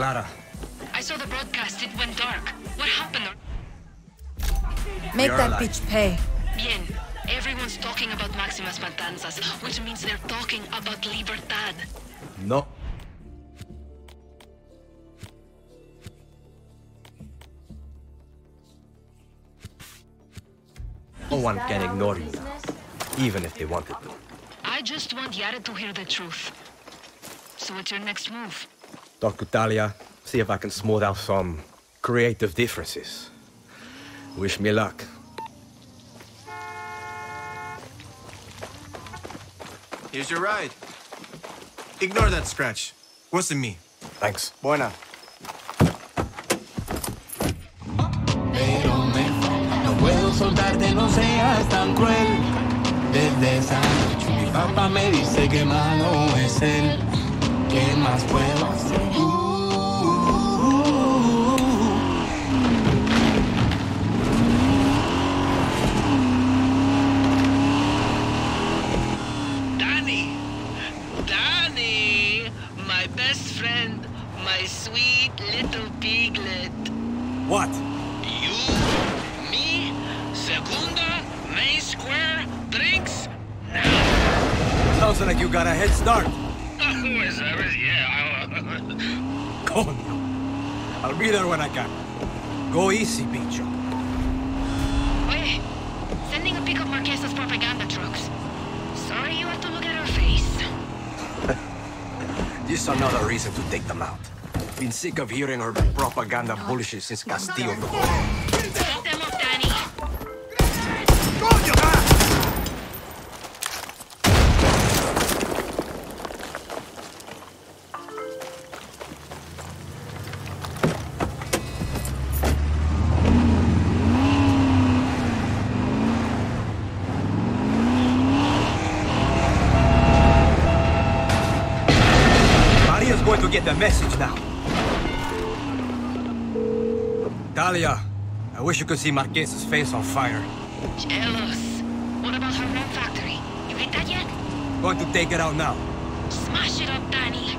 Clara. I saw the broadcast. It went dark. What happened? Make that bitch pay. Bien. Everyone's talking about Maximas Matanzas, which means they're talking about Libertad. No. No one can ignore you now, even if they wanted to. I just want Yara to hear the truth. So what's your next move? Talk to Talia, see if I can smooth out some creative differences. Wish me luck. Here's your ride. Ignore that scratch. Wasn't me. Thanks. Buena. Pero no puedo soltarte, no seas tan cruel. Desde esa noche mi papá me dice que malo es él. ¿Qué más puedo hacer? What? You, me, Segunda, May Square, drinks, now! Sounds like you got a head start. Yeah. Go now. I'll be there when I can. Go easy, bicho. Oye, sending a pic of Marquesa's propaganda trucks. Sorry you have to look at her face. Just another reason to take them out. Been sick of hearing her propaganda bullshit since Castillo. Take them up, Danny. Maria's going to get the message now. Talia, I wish you could see Marquesa's face on fire. Jealous. What about her rum factory? You hit that yet? Going to take it out now. Smash it up, Danny.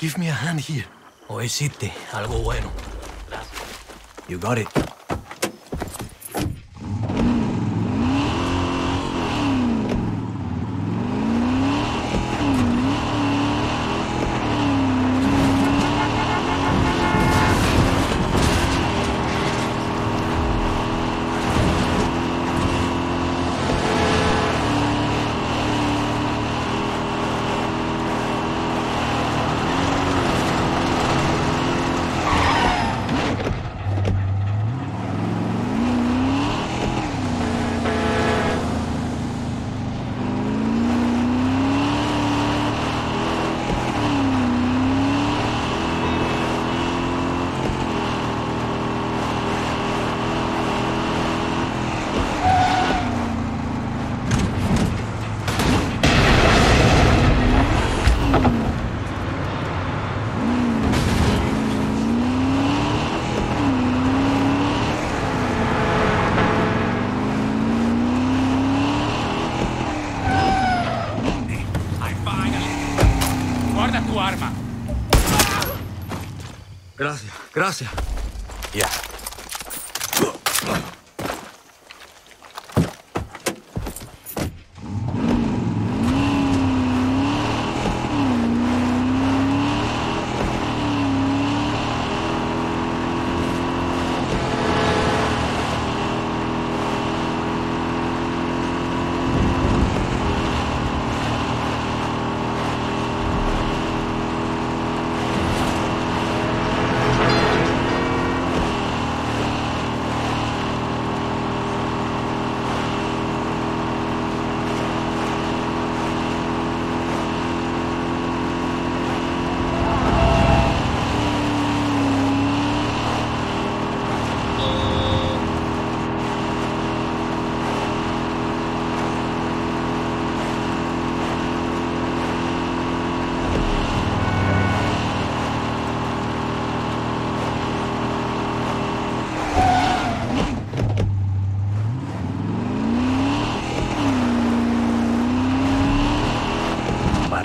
Give me a hand here. O existe algo bueno. You got it. Gracias. Yeah.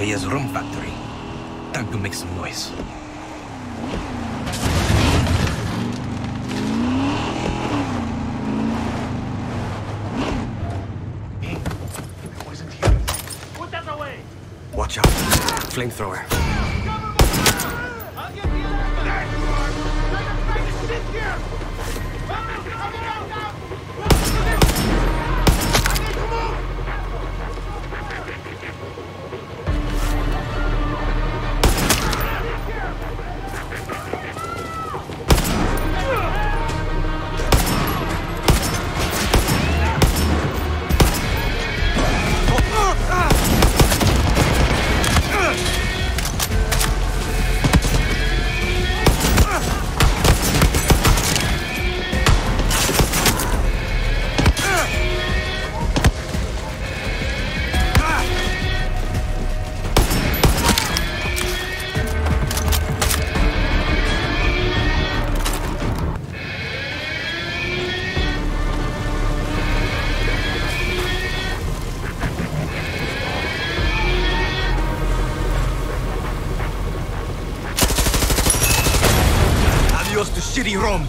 Maria's rum factory. Time to make some noise. Hey, I wasn't here. Put that away! Watch out. Flamethrower. Rome.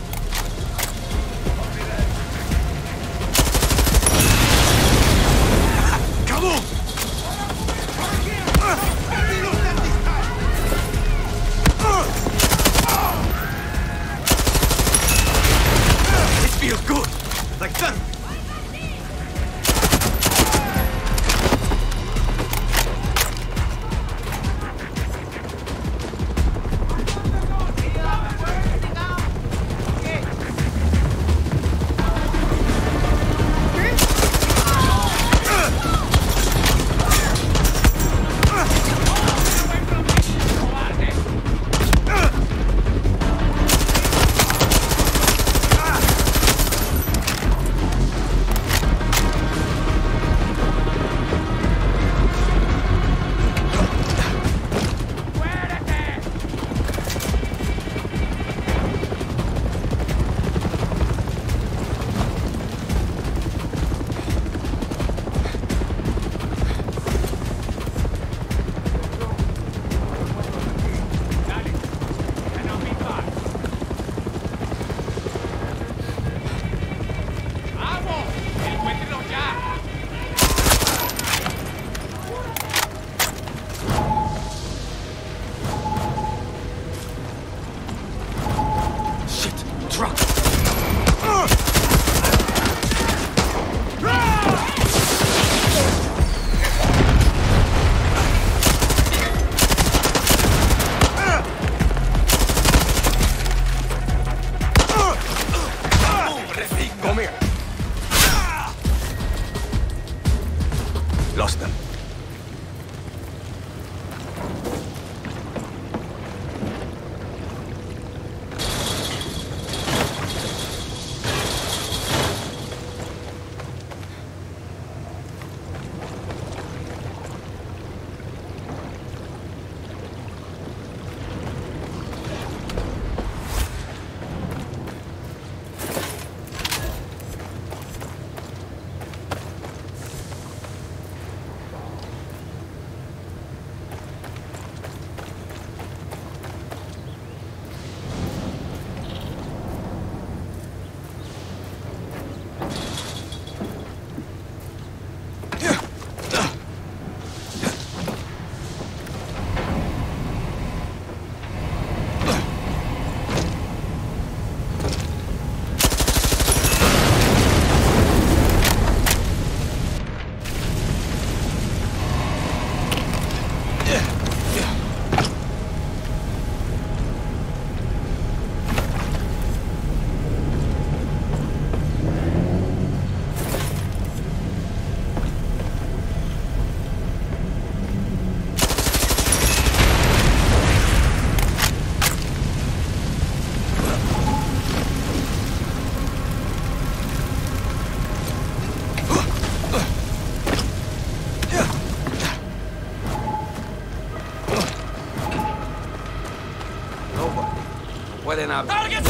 Target!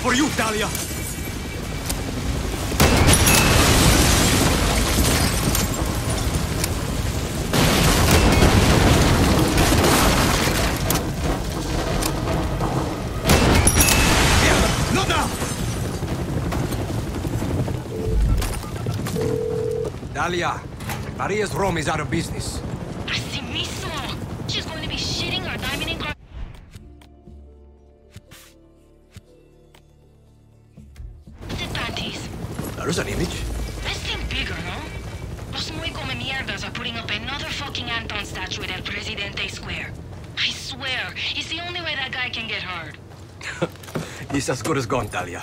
For you, Dahlia! Mierda! No, Dahlia, Maria's room is out of business. An image? Let's think bigger, no? Los muy come mierdas are putting up another fucking Anton statue at El Presidente Square. I swear, it's the only way that guy can get hard. He's as good as gone, Dahlia.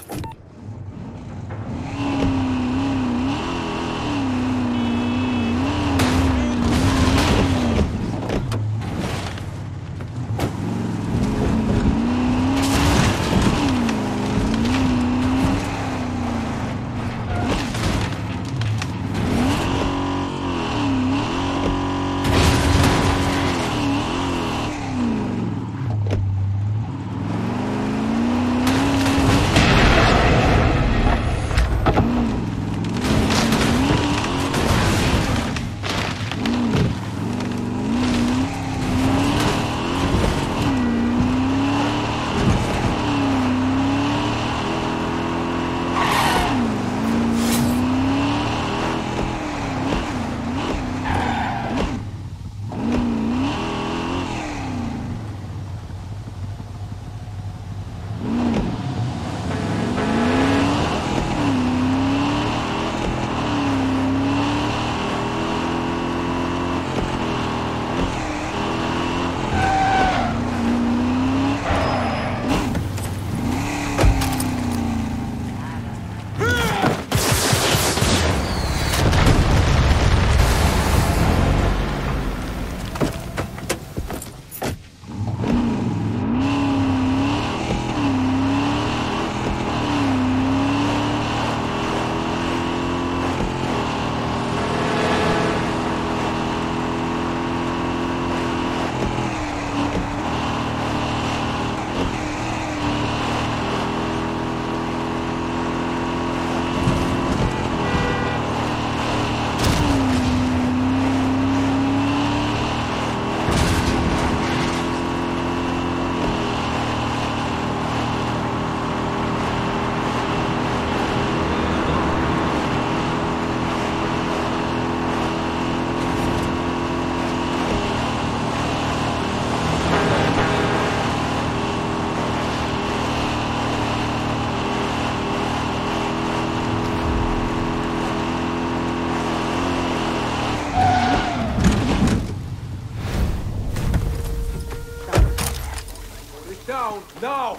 No!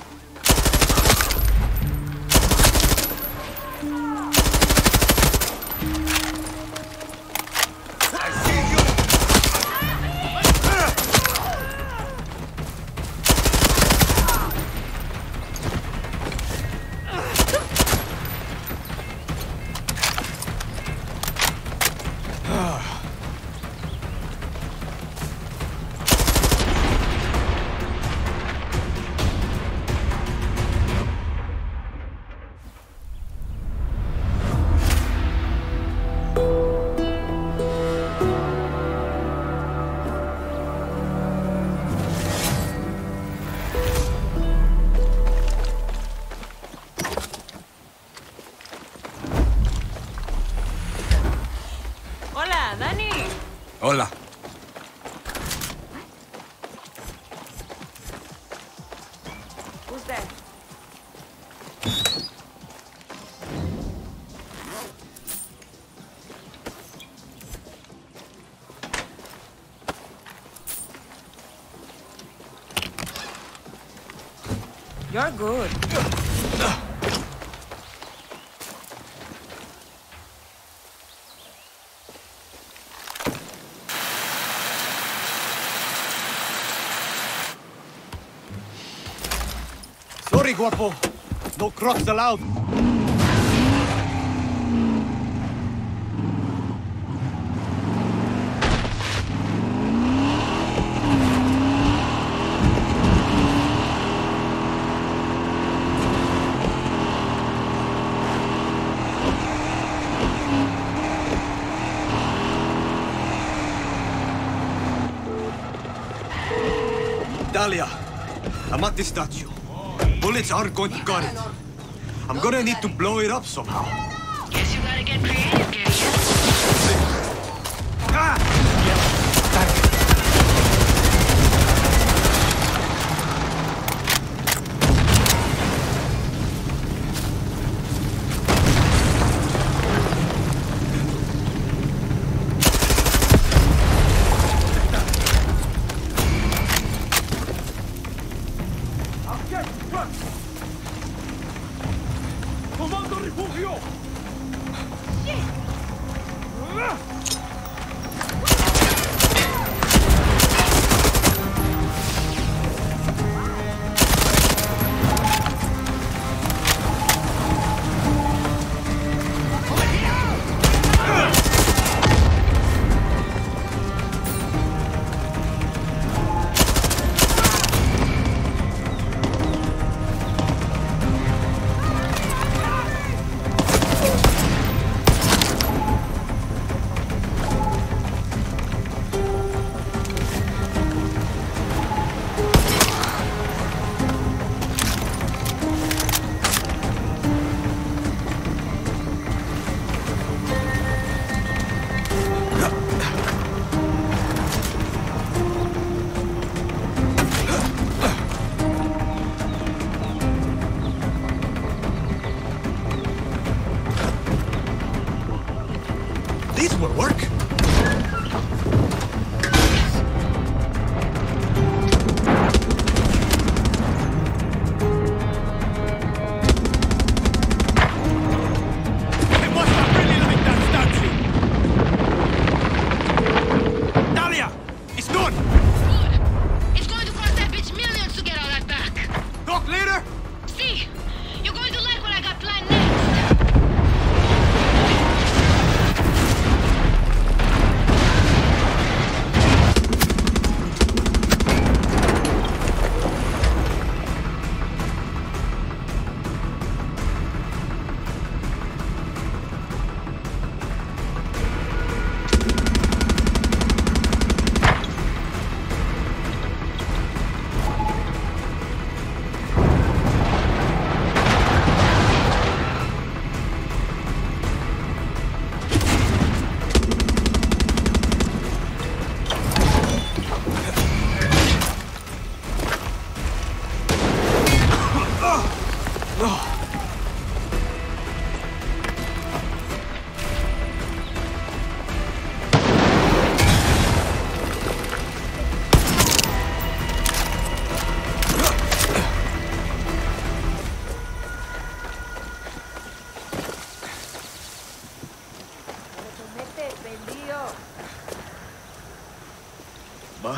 Hola, Dani. Hola. You're good. Sorry, Guapo. No crocs allowed. Dalia, I'm at the statue. Bullets aren't going to cut it. I'm gonna need to blow it up somehow. Guess you gotta get creative, can't you? Ah!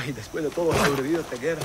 Y después de todo ha sobrevivido esta guerra.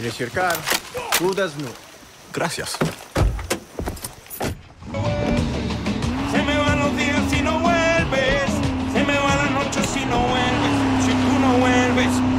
¿Quieres cercar? Dudas no. Gracias. Se me van los días si no vuelves. Se me van las noches si no vuelves. Si tú no vuelves.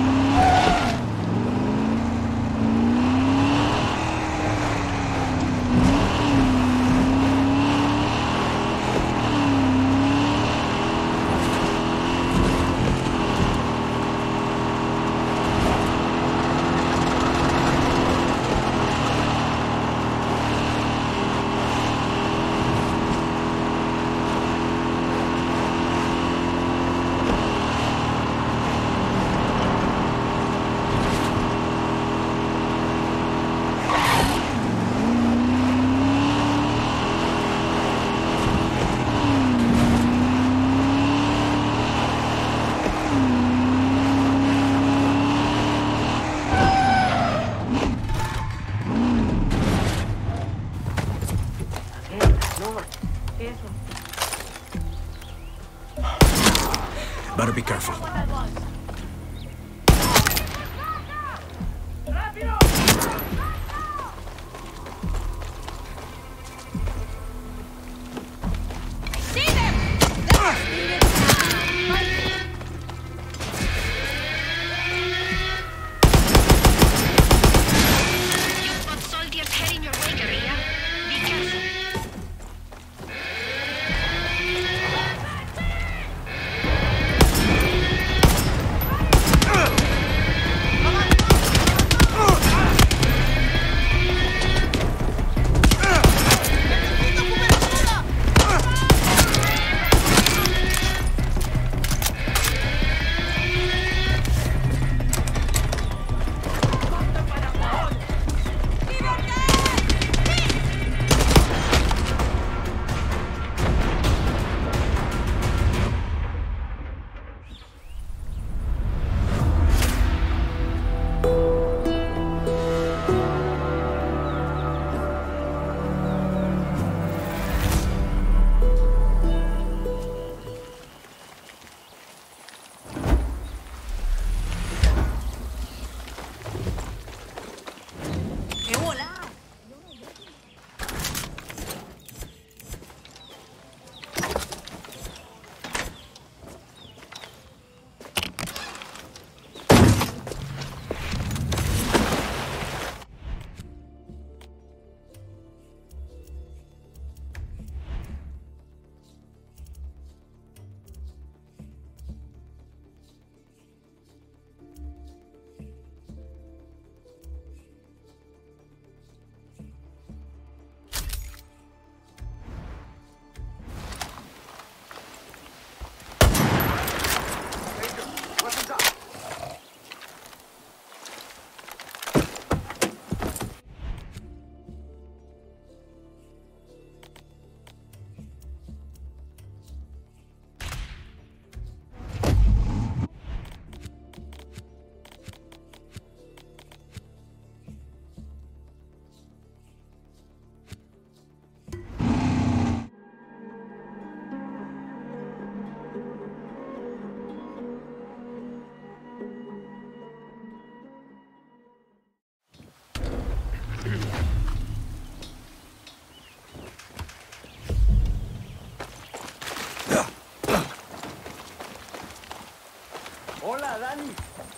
Hola, Dani.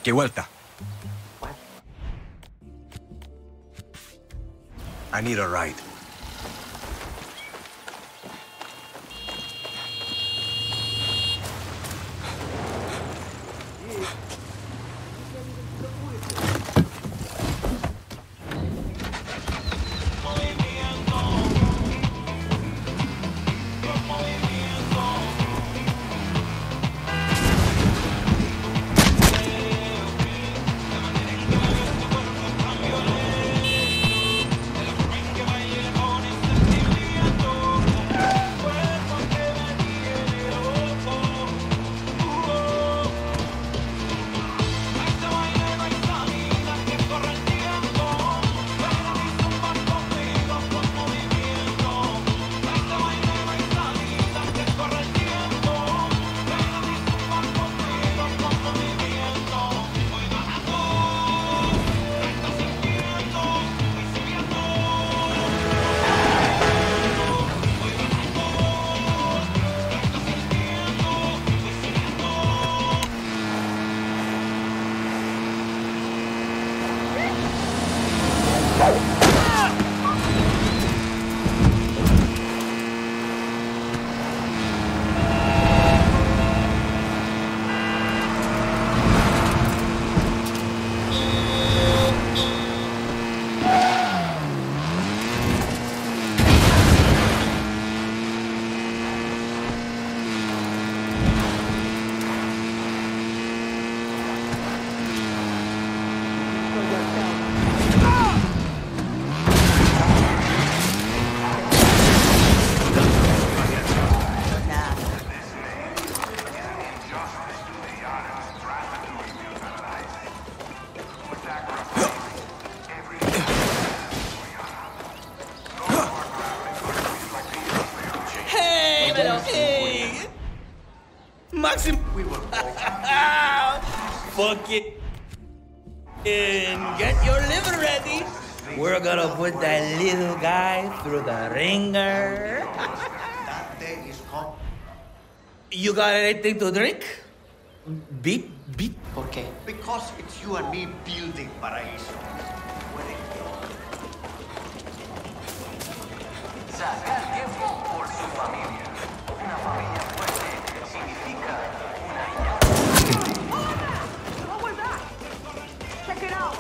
¿Qué vuelta? I need a ride. Maxim. We were fuck it. And get your liver ready. We're gonna put that little guy through the ringer. You got anything to drink? Beep. Okay. Because it's you and me building Paraíso. Sacar tiempo por su familia. Una familia fuerte significa una Yara. What was that? Check it out.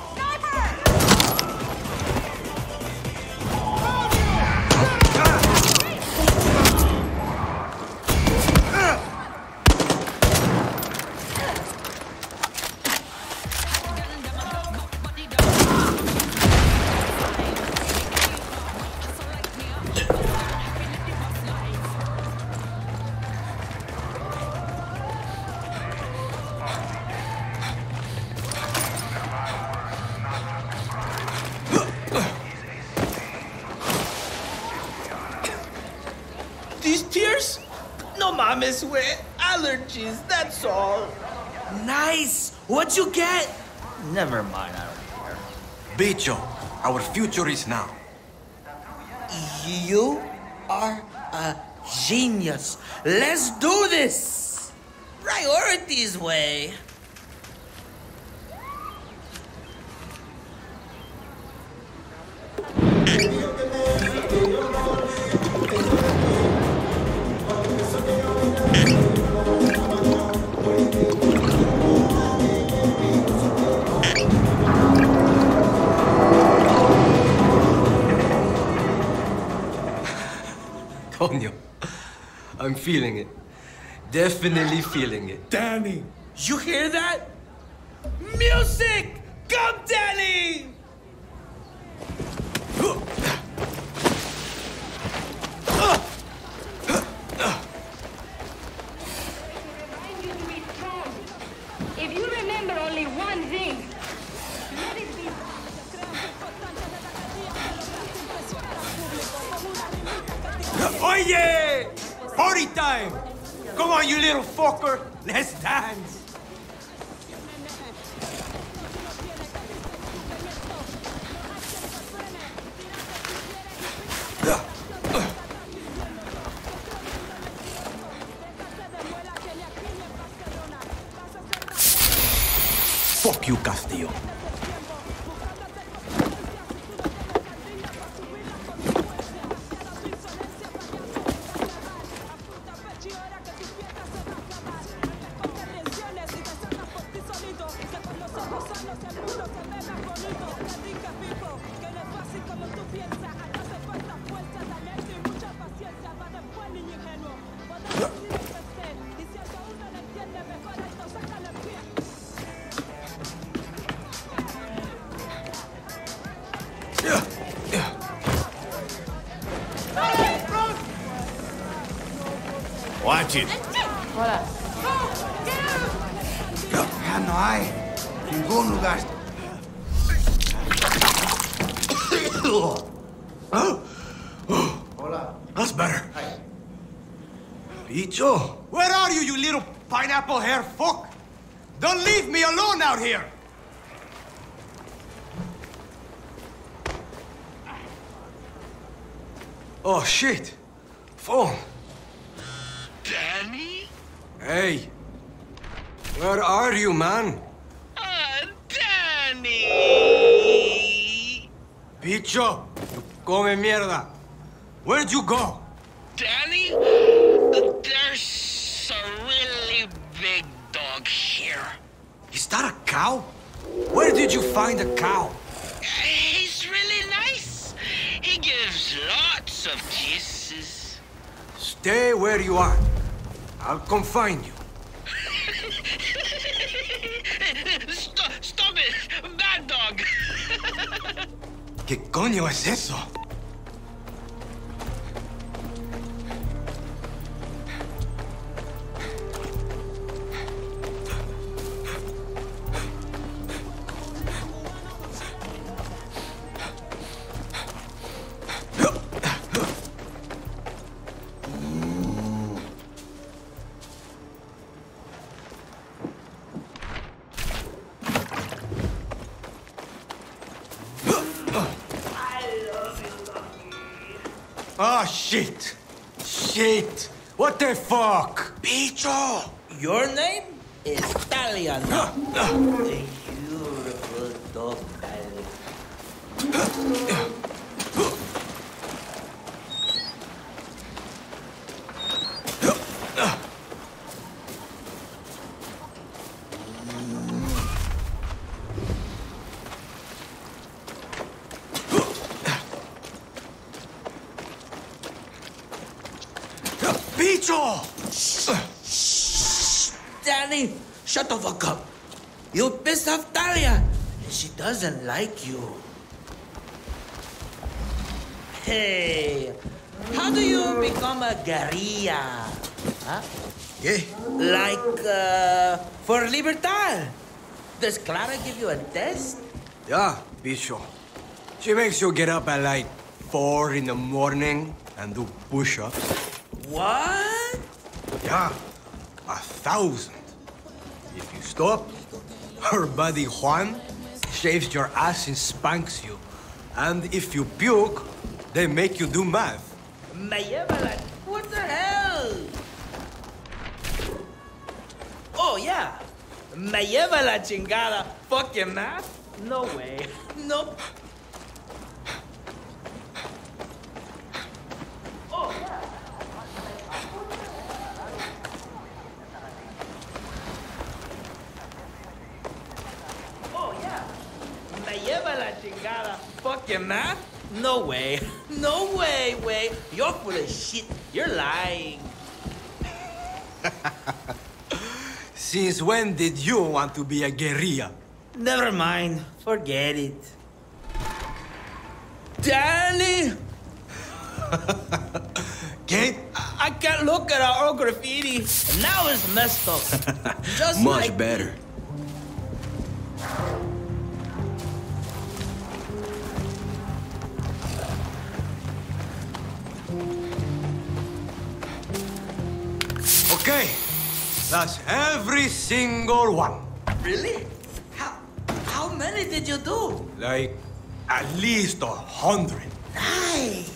Miss with allergies, that's all. Nice. What'd you get? Never mind, I don't care. Bicho, our future is now. You are a genius. Let's do this. Priorities way. I'm feeling it. Definitely feeling it. Danny! You hear that? Music! Come, Danny! Let's dance! Fuck you, Castillo. Oh, shit! Phone! Danny? Hey! Where are you, man? Danny! Bicho! You come mierda! Where'd you go? Danny? There's a really big dog here. Is that a cow? Where did you find a cow? He's really nice. He gives lots of kisses. Stay where you are. I'll come find you. Stop it, bad dog. ¿Qué coño es eso? Oh, shit. Shit. What the fuck? Bicho! Your name is Italian. The beautiful dog, Italian. Shut the fuck up. You pissed off Talia. She doesn't like you. Hey, how do you become a guerrilla? Huh? Yeah. Like for Libertad. Does Clara give you a test? Yeah, Bicho. She makes you get up at like 4 in the morning and do push-ups. What? Yeah, 1,000. If you stop, her buddy Juan shaves your ass and spanks you. And if you puke, they make you do math. Mayevalak, what the hell? Oh, yeah. Mayevalak chingada, fucking math? No way. Nope. Oh, yeah. Fucking math? No way. No way, way. You're full of shit. You're lying. Since when did you want to be a guerrilla? Never mind. Forget it. Danny! Kate? I can't look at our old graffiti. Now it's messed up. Just much like better. Okay, that's every single one. Really? How many did you do? Like, at least 100. Nice!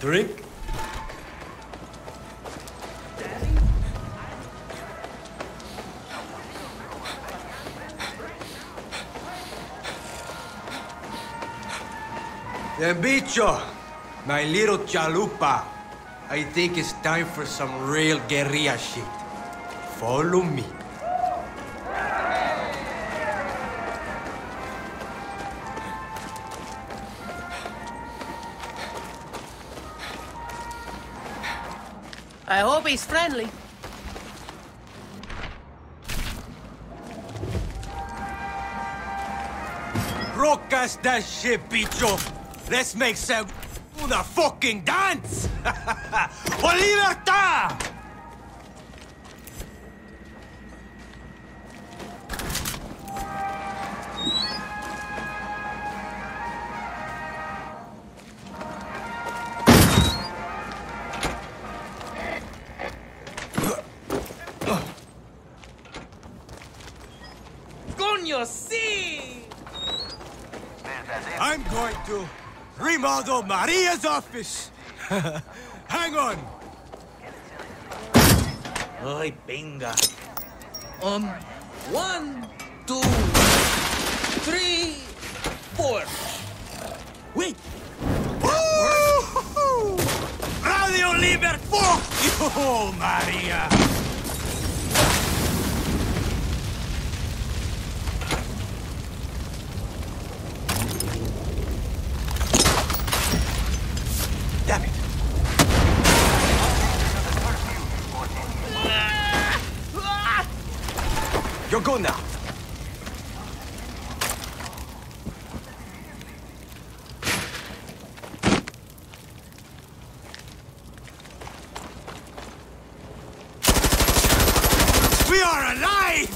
Drink? The bicho, my little chalupa. I think it's time for some real guerrilla shit. Follow me. I hope he's friendly. Broadcast that shit, bicho. Let's make some... the fucking dance! For Libertad! Coño, sí! I'm going to remodel Maria's office! Hang on! Ay, venga. 1, 2, 3, 4. Wait! Woo! Radio Liber, fuck you, Maria! You're gone now. We are alive!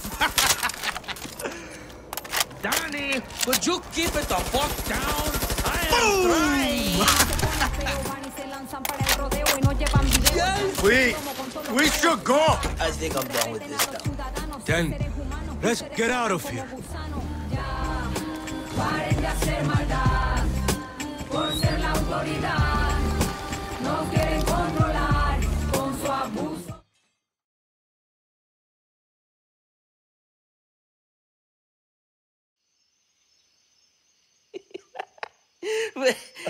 Danny, would you keep it the fuck down? I am yes. We should go! I think I'm done with this stuff. Then let's get out of here.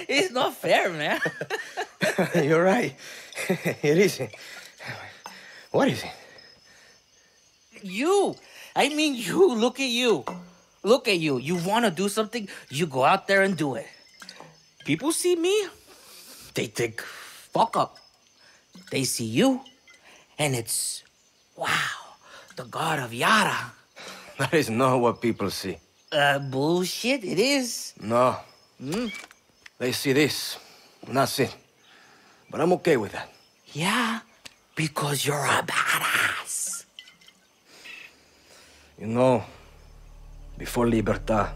It's not fair, man. You're right. It isn't. What is it? You. I mean you. Look at you. Look at you. You want to do something, you go out there and do it. People see me, they think, fuck up. They see you, and it's, wow, the god of Yara. That is not what people see. Bullshit, it is. No. Mm. They see this, and that's it. But I'm okay with that. Yeah, because you're a badass. You know, before Libertad,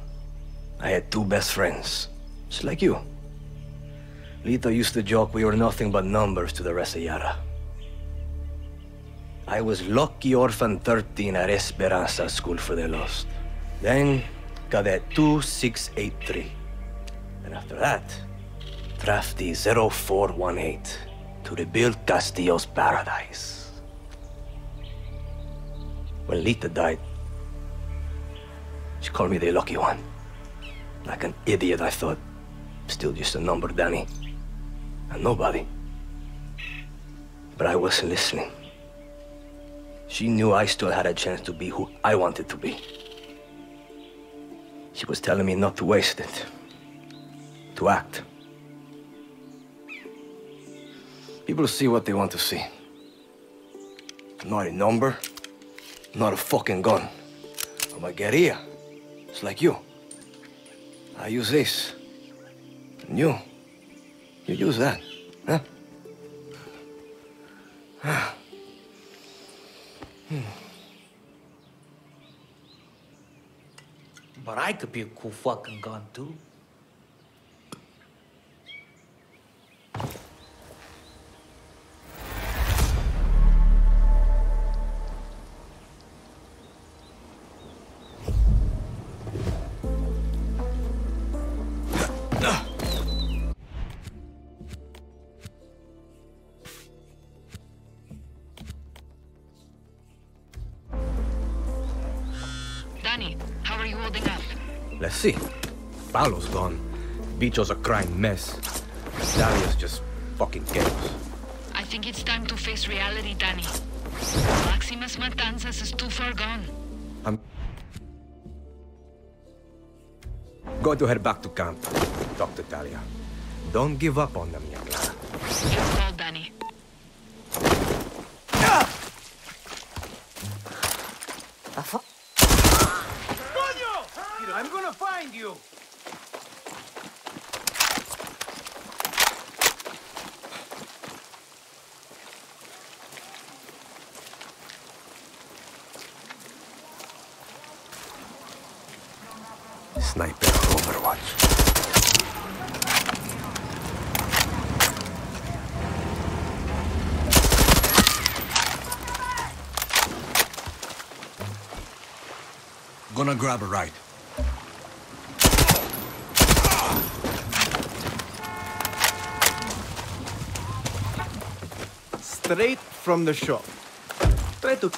I had two best friends, just like you. Lito used to joke we were nothing but numbers to the rest of Yara. I was Lucky Orphan 13 at Esperanza School for the Lost. Then, Cadet 2683. And after that, Drafty 0418 to rebuild Castillo's paradise. When Lita died, she called me the lucky one. Like an idiot, I thought. Still just a number, Danny. And nobody. But I wasn't listening. She knew I still had a chance to be who I wanted to be. She was telling me not to waste it. To act. People see what they want to see. Not a number. Not a fucking gun. I'm a guerrilla. It's like you. I use this. And you use that, huh? But I could be a cool fucking gun, too. See, Paolo's gone. Bicho's a crying mess. Darius just fucking chaos. I think it's time to face reality, Danny. Maximas Matanzas is too far gone. I'm going to head back to camp, Dr. Talia. Don't give up on them, young lad. Your call, Danny. I'm gonna find you! Sniper Overwatch. Gonna grab a ride. Straight from the shop. Try to...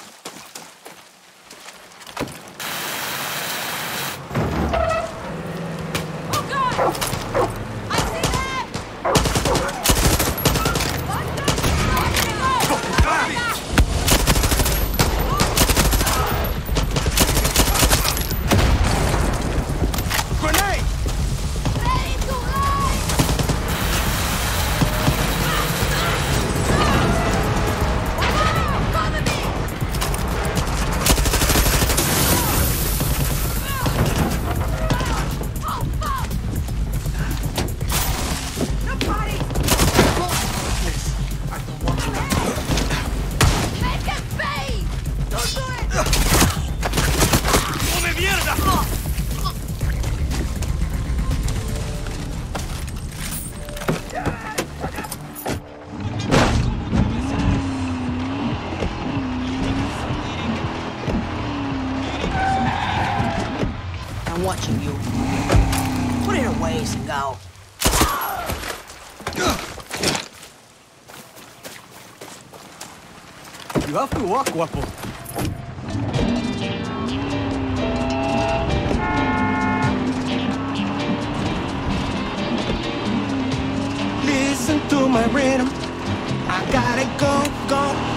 Walk, guapo. listen to my rhythm. I gotta go, go.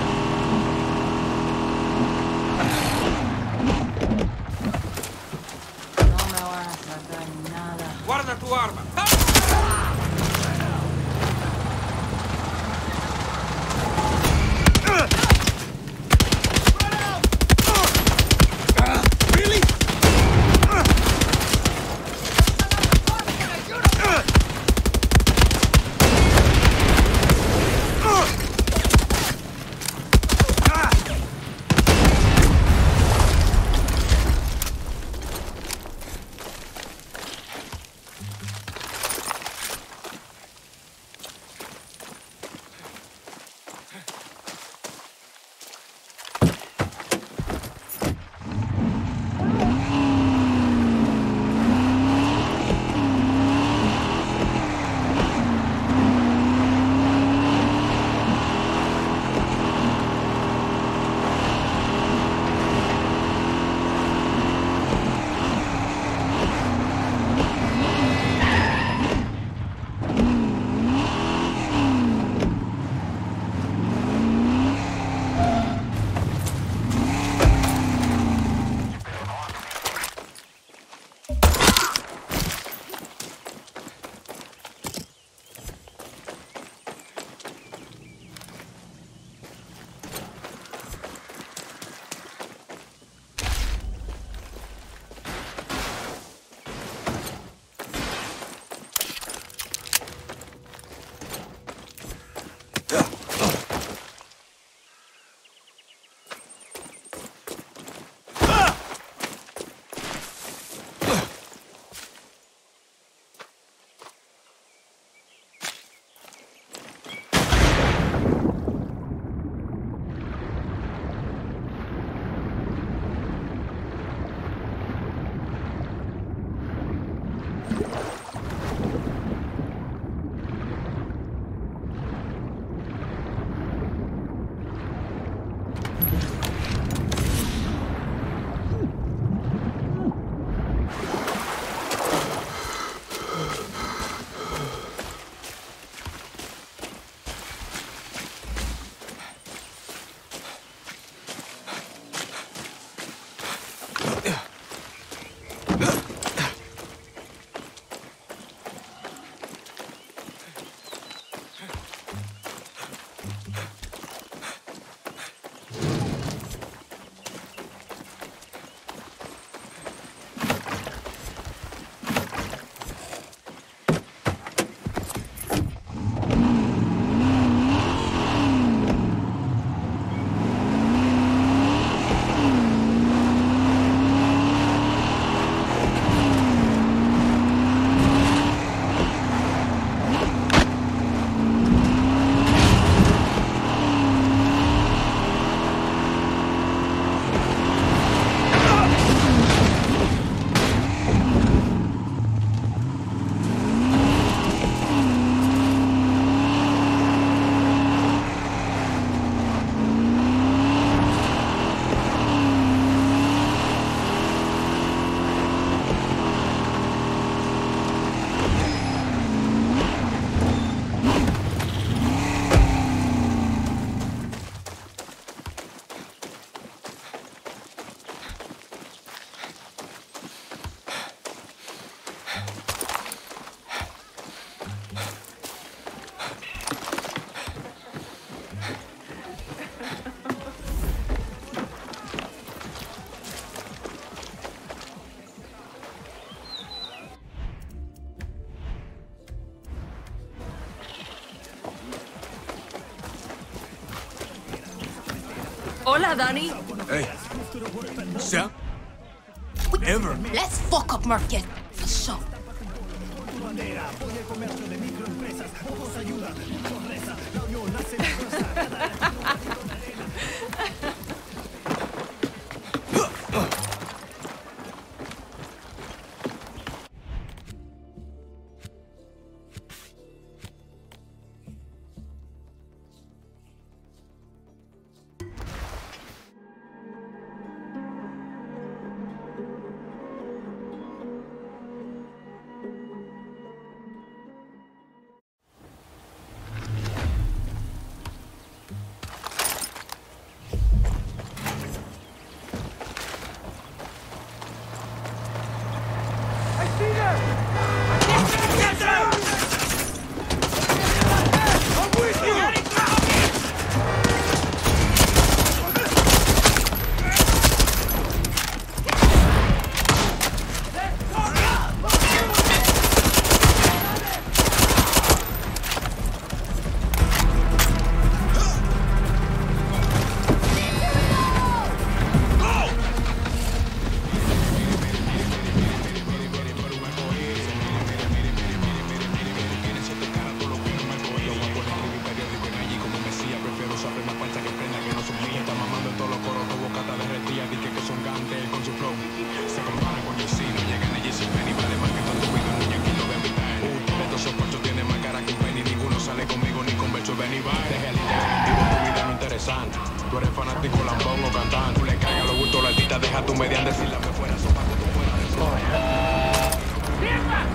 No me vas a sacar nada. Guarda tu arma. Hola, Danny. Hey. Sam? Ever. Let's fuck up Marquette. For sure. la tumba y de antes sin la que fuera sopa con tu buena de ¡mierda!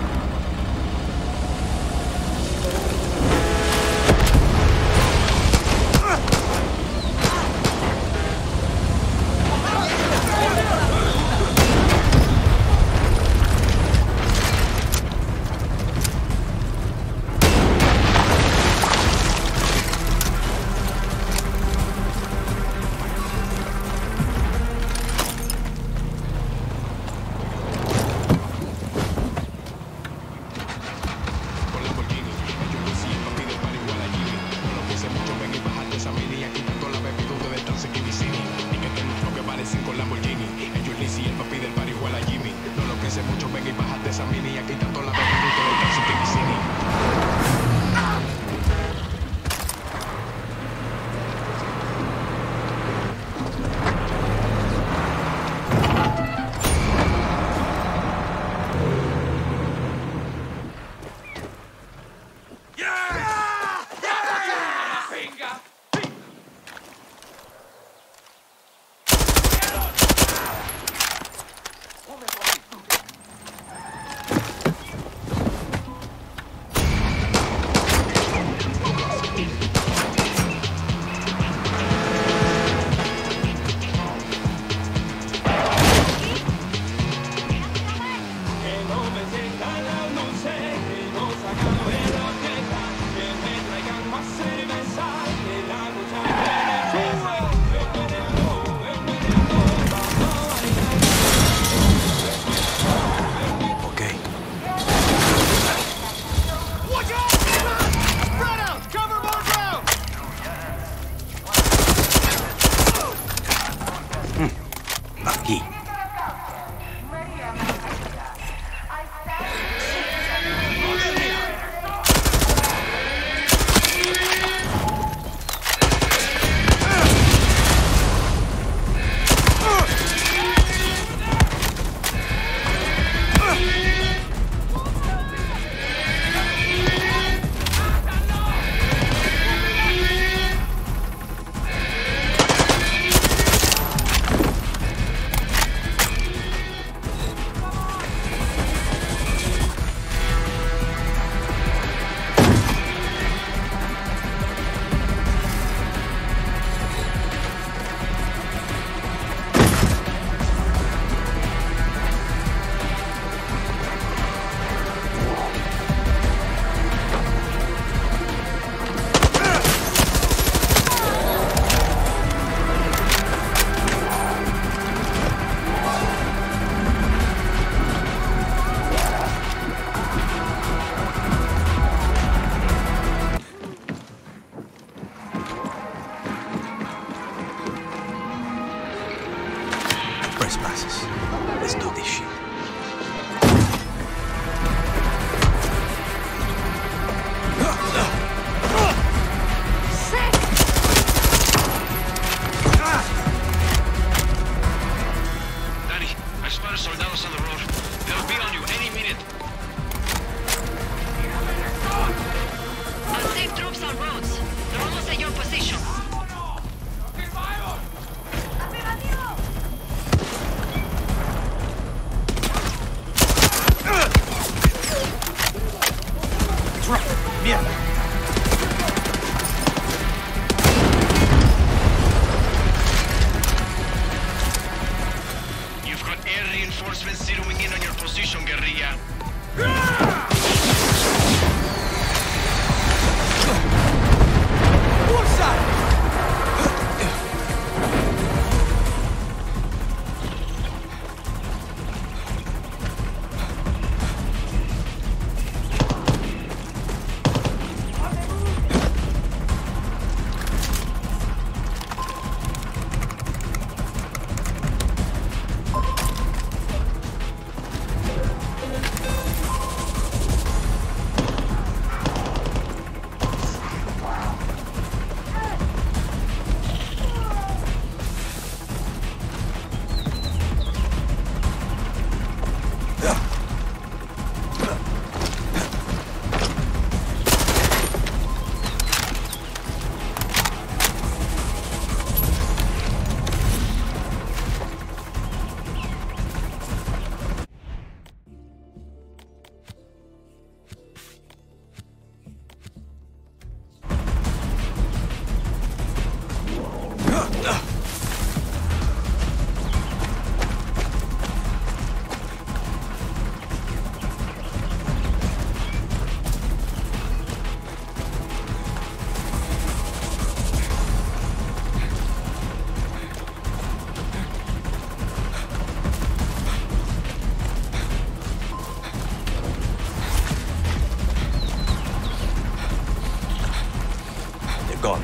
gone.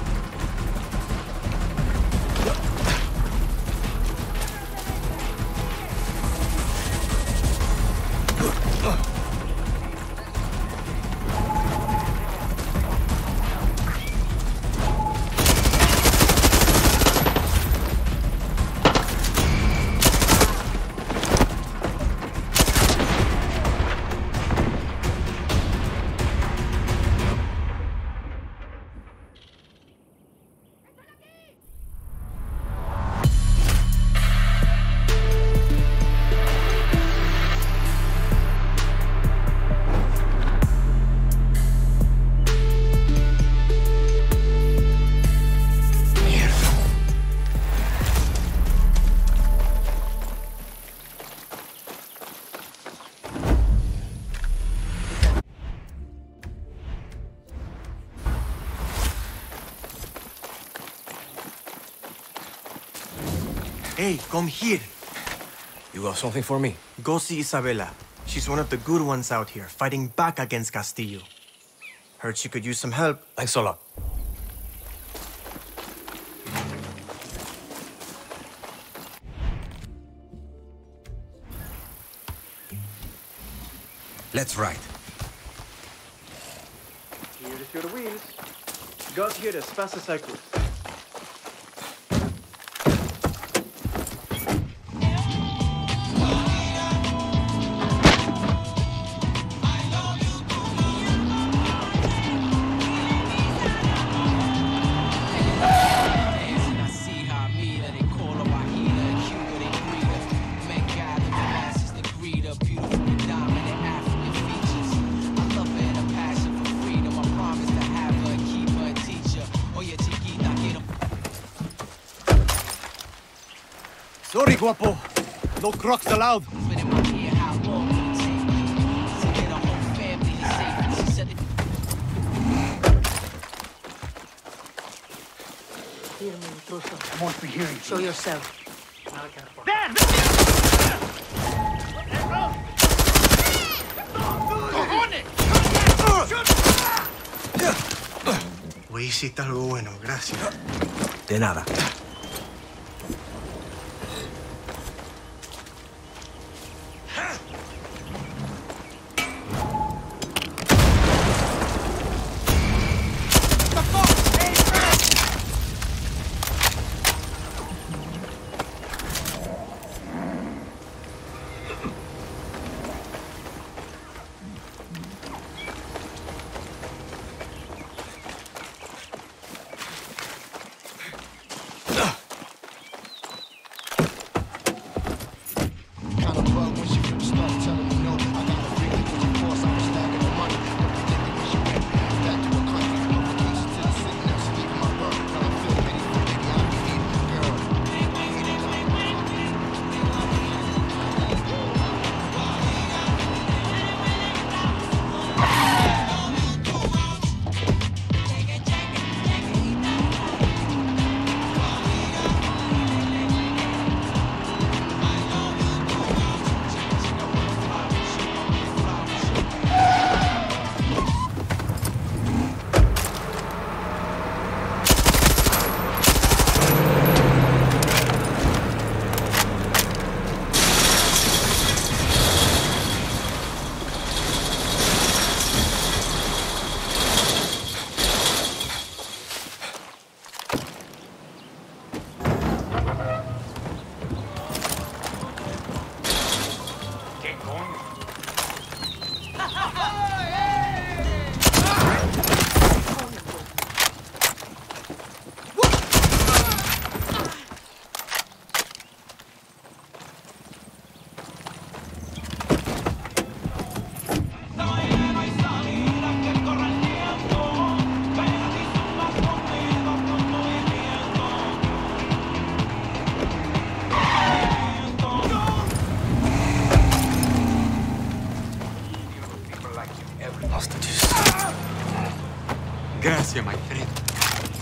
Hey, come here. You got something for me? Go see Isabella. She's one of the good ones out here, fighting back against Castillo. Heard she could use some help. Thanks a lot. Let's ride. Here's your wheels. Got here as fast as I could. Sorry, guapo. No crocs allowed. Show yourself. There! Hoy hiciste algo bueno, gracias. De nada.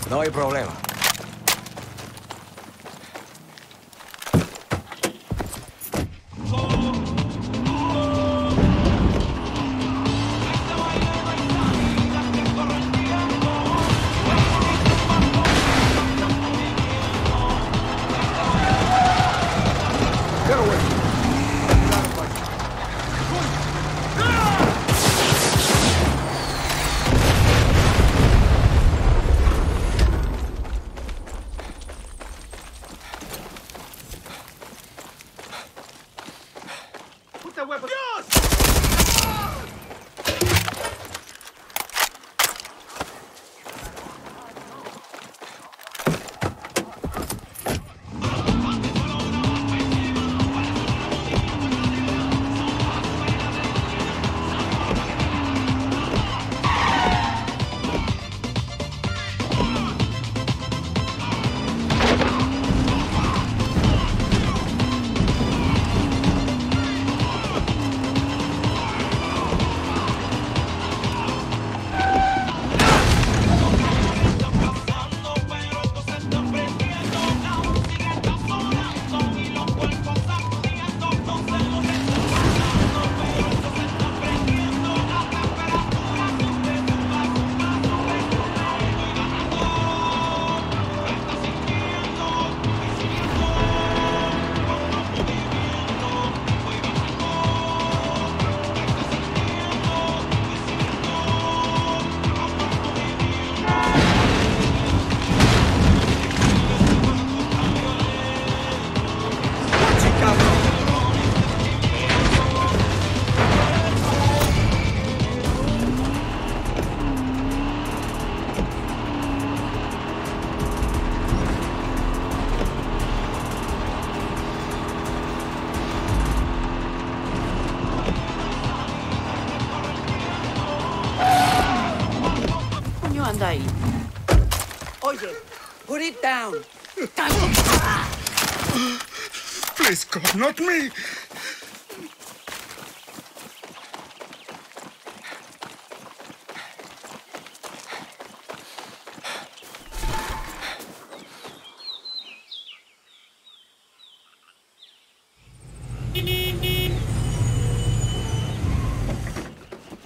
No hay problema. anda ahí? Oye, put it down. Please, God, not me.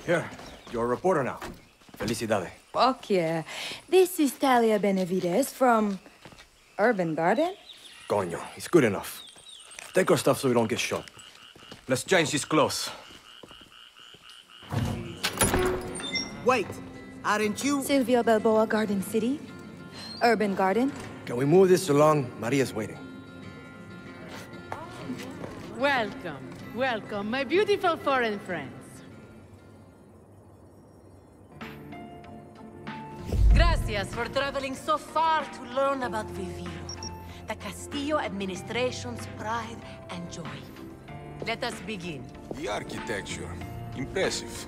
Here, you're a reporter now. Felicidades. Fuck yeah. This is Talia Benavides from Urban Garden. Coño, it's good enough. Take our stuff so we don't get shot. Let's change his clothes. Wait, aren't you... Silvio Balboa, Garden City? Urban Garden? Can we move this along? Maria's waiting. Welcome, welcome, my beautiful foreign friends. Gracias for traveling so far to learn about Viviro, the Castillo administration's pride and joy. Let us begin. The architecture. Impressive.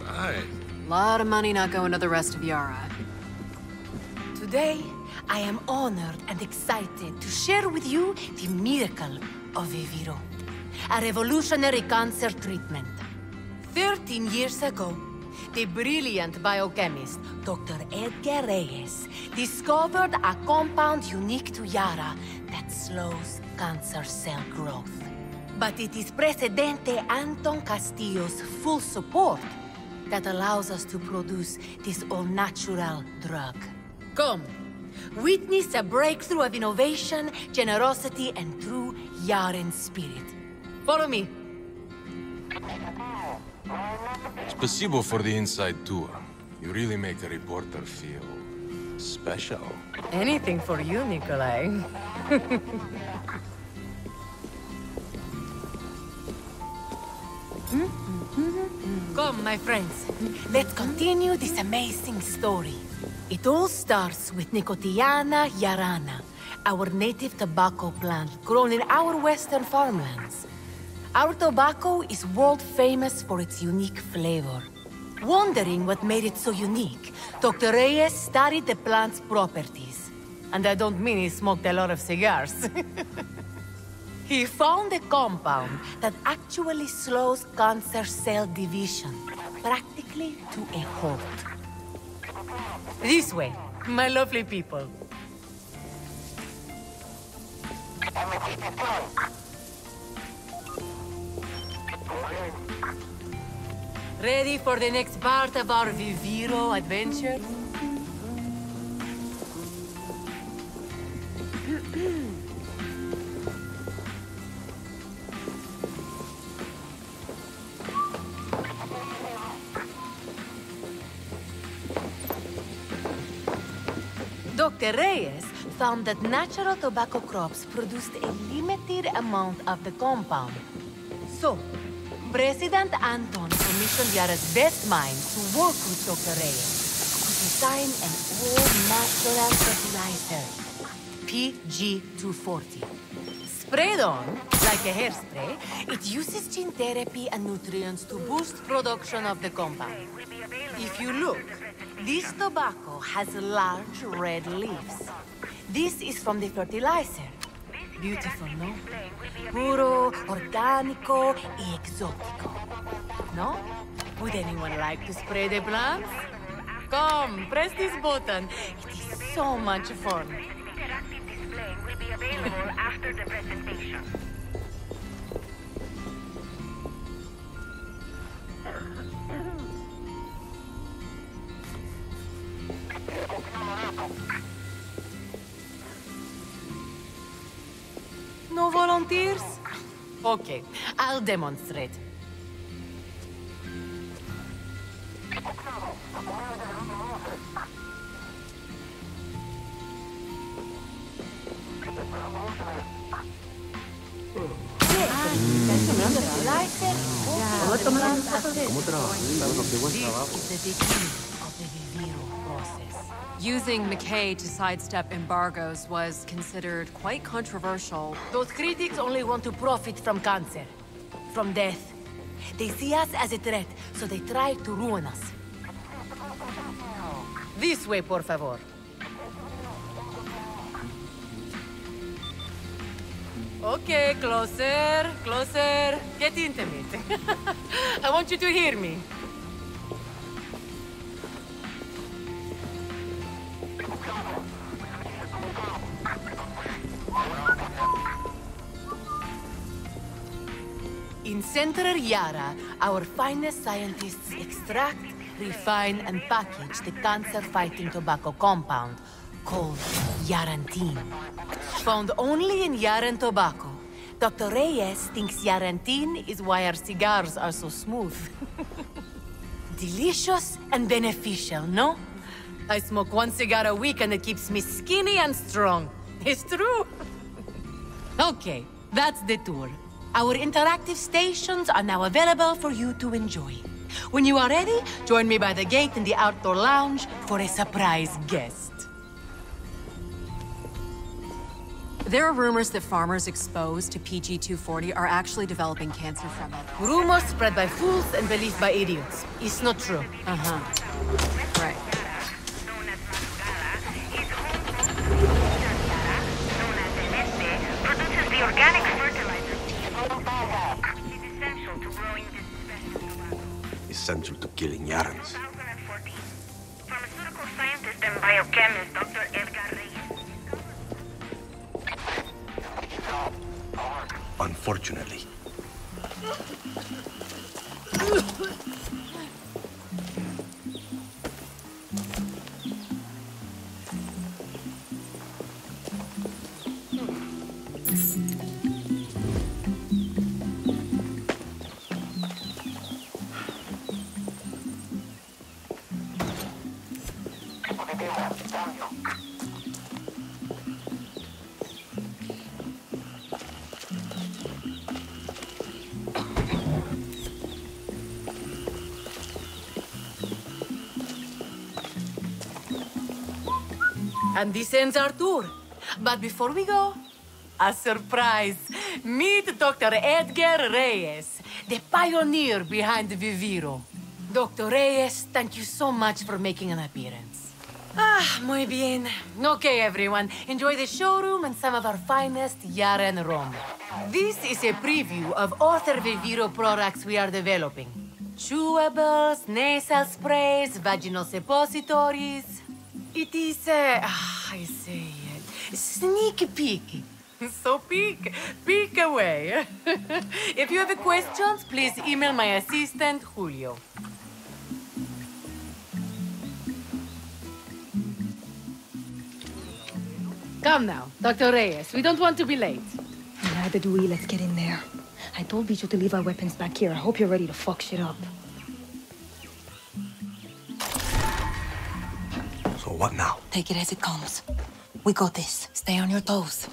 Nice. Lot of money not going to the rest of Yara. Today, I am honored and excited to share with you the miracle of Viviro, a revolutionary cancer treatment. 13 years ago, the brilliant biochemist, Dr. Edgar Reyes, discovered a compound unique to Yara that slows cancer cell growth. But it is Presidente Anton Castillo's full support that allows us to produce this all-natural drug. Come, witness a breakthrough of innovation, generosity, and true Yaren spirit. Follow me. Спасибо for the inside tour. You really make a reporter feel... special. Anything for you, Nikolai. Come, my friends. Let's continue this amazing story. It all starts with Nicotiana yarana, our native tobacco plant grown in our western farmlands. Our tobacco is world-famous for its unique flavor. Wondering what made it so unique, Dr. Reyes studied the plant's properties. And I don't mean he smoked a lot of cigars. He found a compound that actually slows cancer cell division, practically to a halt. This way, my lovely people. Ready for the next part of our Viviro adventure? Dr. Reyes found that natural tobacco crops produced a limited amount of the compound. So, President Anton commissioned Yara's best minds to work with Dr. Reyes to design an all-natural fertilizer, PG240. Sprayed on, like a hairspray, it uses gene therapy and nutrients to boost production of the compound. If you look, this tobacco has large red leaves. This is from the fertilizer. Beautiful, no? Puro, orgánico y exótico. No? Would anyone like to spray the plants? Come, press this button. It is so much fun. This interactive display will be available after the presentation. No volunteers? Okay, I'll demonstrate. This is the beginning of the Viviro process. Using McKay to sidestep embargoes was considered quite controversial. Those critics only want to profit from cancer, from death. They see us as a threat, so they try to ruin us. This way, por favor. Okay, closer, closer. Get intimate. I want you to hear me. In Center Yara, our finest scientists extract, refine, and package the cancer-fighting tobacco compound called Yarantine. Found only in Yaran tobacco. Dr. Reyes thinks Yarantine is why our cigars are so smooth. Delicious and beneficial, no? I smoke one cigar a week and it keeps me skinny and strong. It's true. Okay, that's the tour. Our interactive stations are now available for you to enjoy. When you are ready, join me by the gate in the outdoor lounge for a surprise guest. There are rumors that farmers exposed to PG240 are actually developing cancer from it. Rumors spread by fools and believed by idiots. It's not true. Uh-huh. Right. Essential to killing Yarans. 2014, pharmaceutical scientist and biochemist Dr. Edgar Reyes. Unfortunately. And this ends our tour. But before we go, a surprise. Meet Dr. Edgar Reyes, the pioneer behind Viviro. Dr. Reyes, thank you so much for making an appearance. Ah, muy bien. Okay, everyone. Enjoy the showroom and some of our finest Yaren rum. This is a preview of other Viviro products we are developing. Chewables, nasal sprays, vaginal suppositories. It is a... I say it. Sneak peek. So peek away. If you have questions, please email my assistant, Julio. Come now, Dr. Reyes. We don't want to be late. Neither do we. Let's get in there. I told Bicho to leave our weapons back here. I hope you're ready to fuck shit up. So what now? Take it as it comes. We got this. Stay on your toes.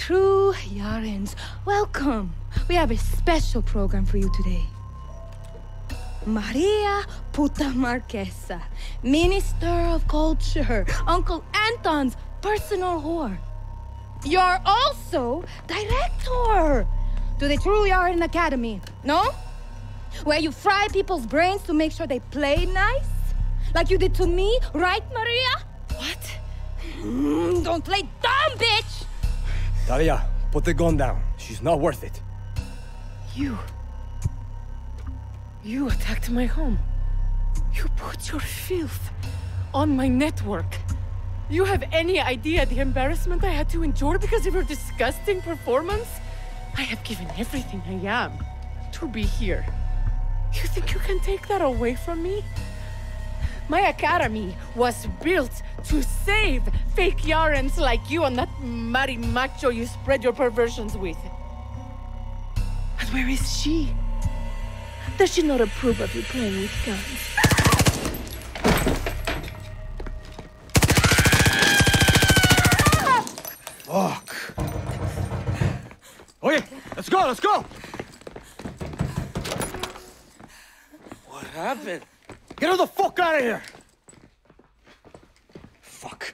True Yarens, welcome. We have a special program for you today. Maria Puta Marquesa, Minister of Culture, Uncle Anton's personal whore. You're also director. to the True Yarden Academy, no? Where you fry people's brains to make sure they play nice? Like you did to me, right, Maria? What? Don't play dumb, bitch! Daria, put the gun down. She's not worth it. You attacked my home. You put your filth on my network. You have any idea the embarrassment I had to endure because of your disgusting performance? I have given everything I am to be here. You think you can take that away from me? My academy was built to save fake Yarans like you and that muddy macho you spread your perversions with. And where is she? Does she not approve of you playing with guns? Fuck. Okay, let's go, let's go! What happened? Get her the fuck out of here! Fuck.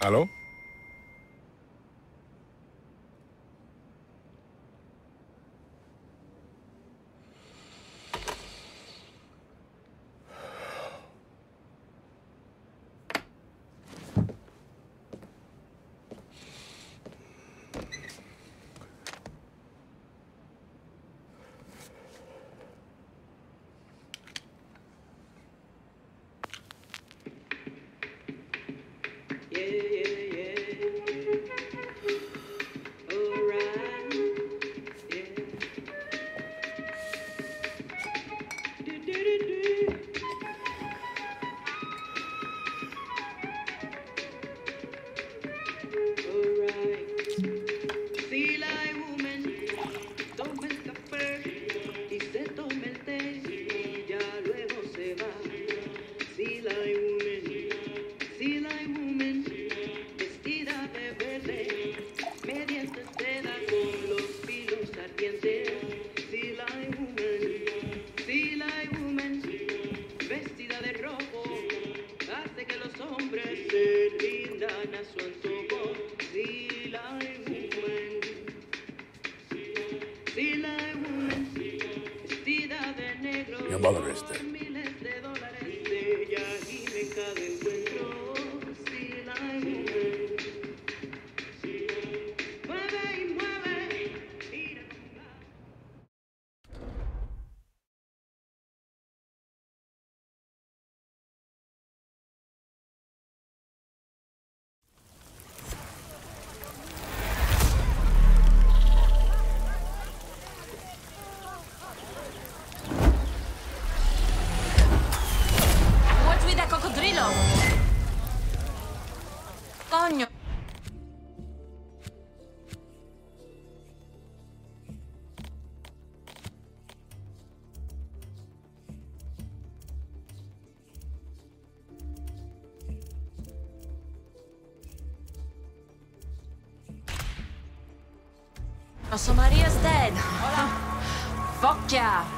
Hello? So Maria's dead. Hola. Fuck yeah.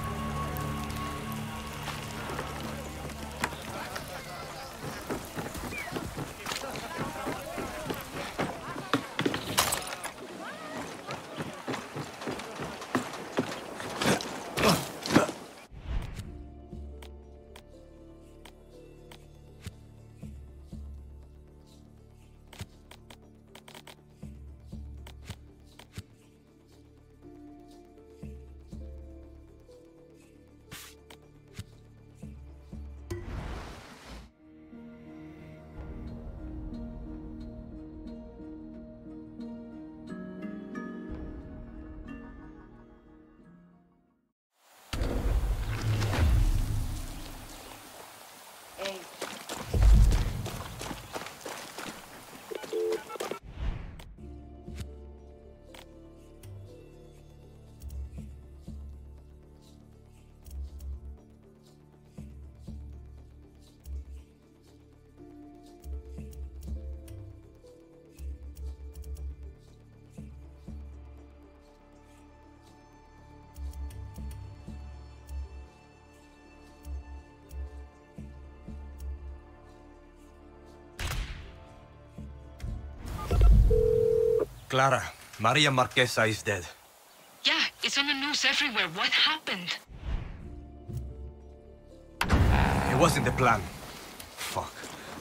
Clara, Maria Marquesa is dead. Yeah, it's on the news everywhere. What happened? It wasn't the plan. Fuck.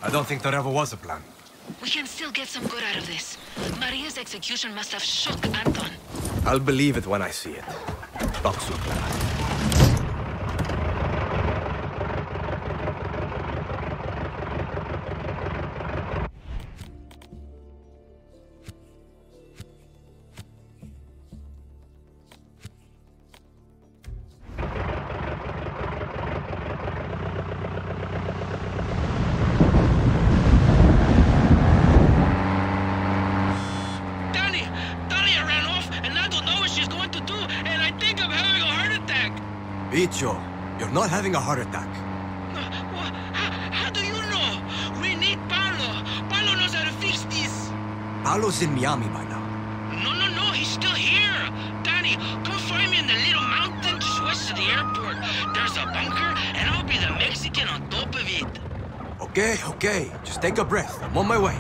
I don't think there ever was a plan. We can still get some good out of this. Maria's execution must have shocked Anton. I'll believe it when I see it. Talk soon, Clara. You're not having a heart attack. How do you know? We need Paolo. Paolo knows how to fix this. Paolo's in Miami by now. No. He's still here. Danny, come find me in the little mountain just west of the airport. There's a bunker, and I'll be the Mexican on top of it. Okay. Just take a breath. I'm on my way.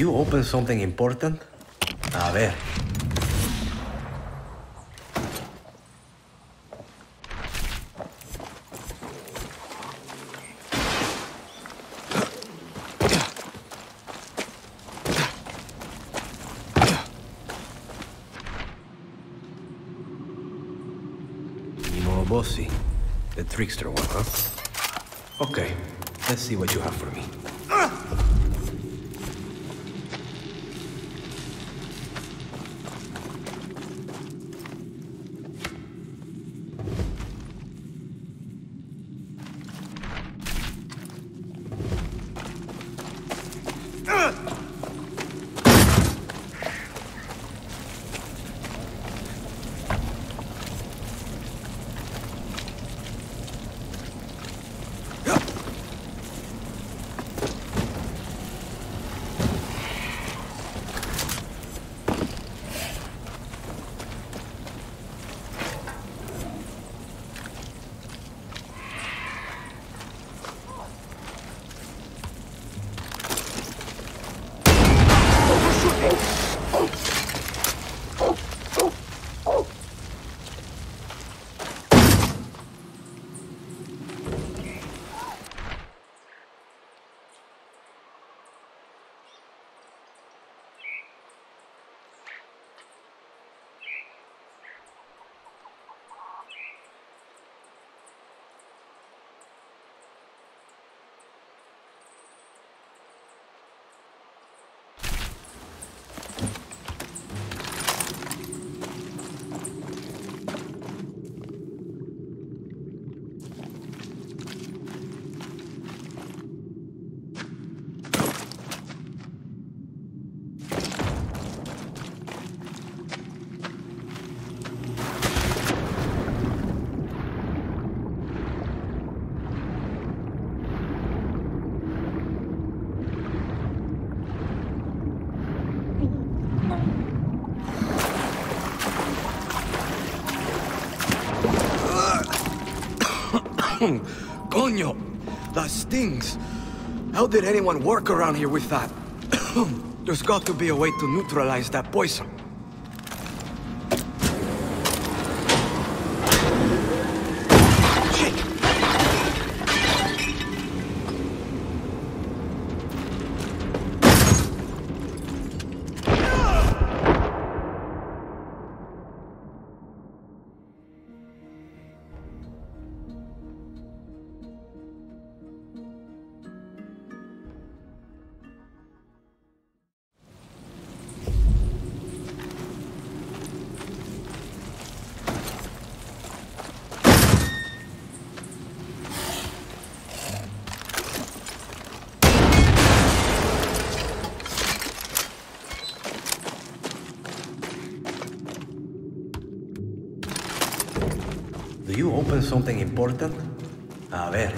You open something important? A ver. Ñumo Bossi, the trickster one, huh? Okay, let's see what you have for me. Coño! That stings! How did anyone work around here with that? There's got to be a way to neutralize that poison. Something important? A ver.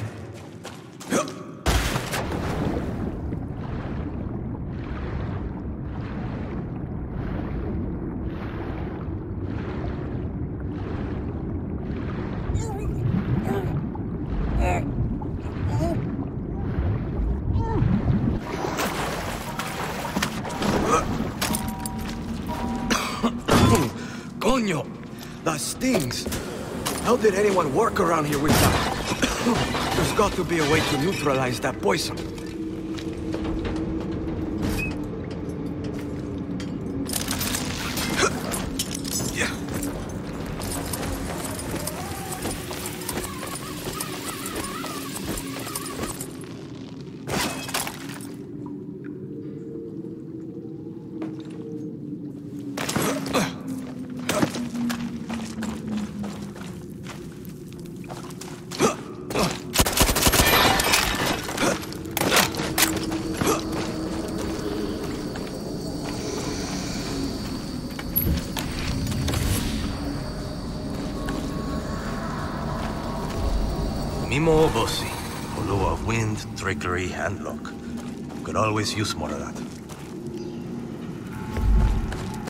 Coño, that stings. How did anyone work around here with that? There's got to be a way to neutralize that poison. Ñumo Bossi, Hollow of Wind, Trickery, and Luck. Could always use more of that.